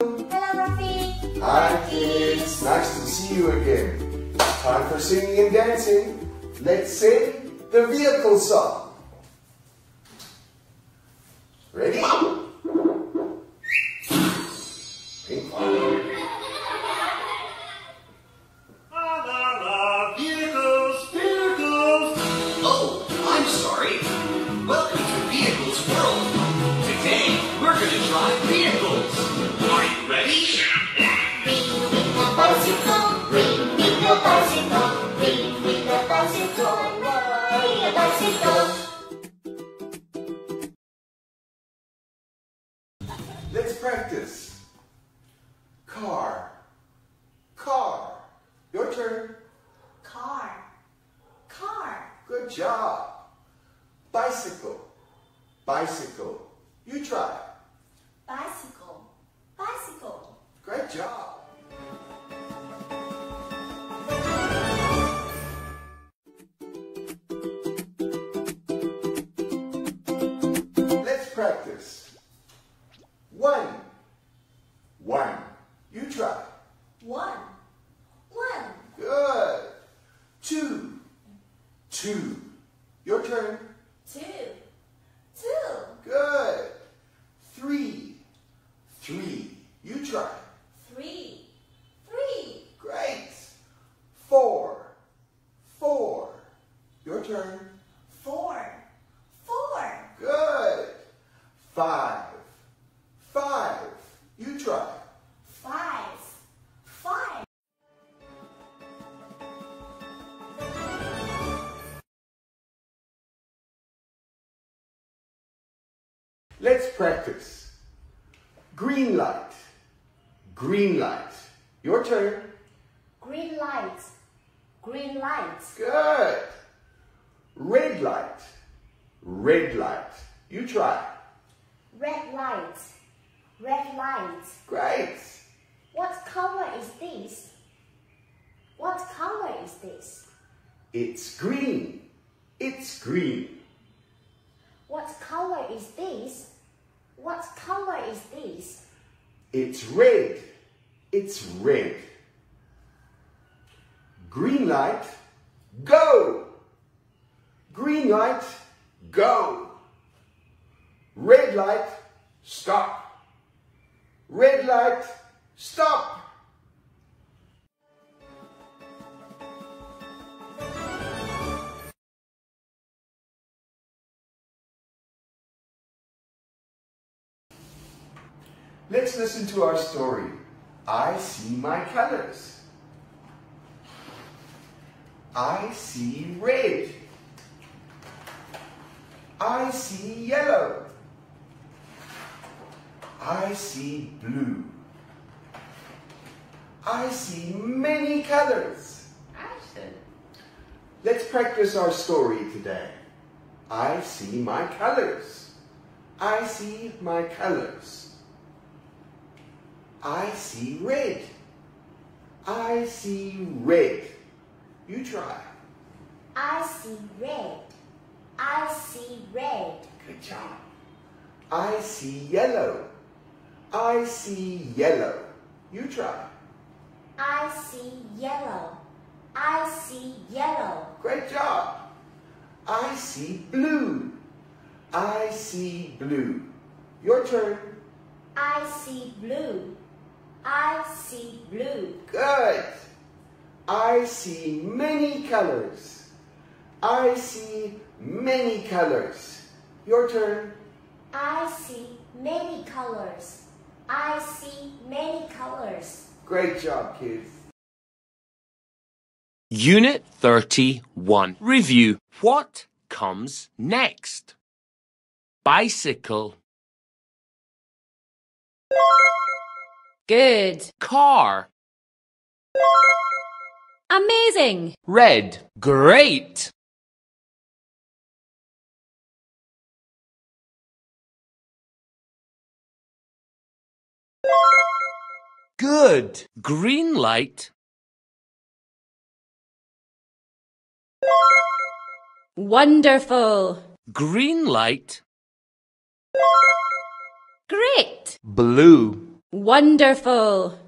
Hello, Ruffy. Hi, kids. Nice to see you again. Time for singing and dancing. Let's sing the vehicle song. Ready? Pink one. La la la, vehicles, vehicles. Oh, I'm sorry. Welcome to Vehicles World. Today, we're going to drive vehicles. Are you ready? Ring with the bicycle, ring with the bicycle, ring with the bicycle. Let's practice. Car, car. Your turn. Car, car. Good job. Bicycle, bicycle. You try. Bicycle, bicycle. Great job. Let's practice. One, one. You try. One, one. Good. Two, two. Your turn. Two, two. Good. Three, three. You try. Three, three. Great. Four, four. Your turn. Four, four. Good. Five, five. You try. Five, five. Let's practice. Green light. Green light. Your turn. Green light. Green light. Good. Red light. Red light. You try. Red light. Red light. Great. What color is this? What color is this? It's green. It's green. What color is this? What color is this? It's red. It's red. Green light, go! Green light, go! Red light, stop! Red light, stop! Let's listen to our story. I see my colors. I see red. I see yellow. I see blue. I see many colors. Let's practice our story today. I see my colors. I see my colors. I see red. I see red. You try. I see red. I see red. Good job. I see yellow. I see yellow. You try. I see yellow. I see yellow. Great job. I see blue. I see blue. Your turn. I see blue. I see blue. Good. I see many colors. I see many colors. Your turn. I see many colors. I see many colors. Great job, kids. Unit 31. Review. What comes next? Bicycle. Good. Car. Amazing. Red. Great. Good. Green light. Wonderful. Green light. Great. Blue. Wonderful!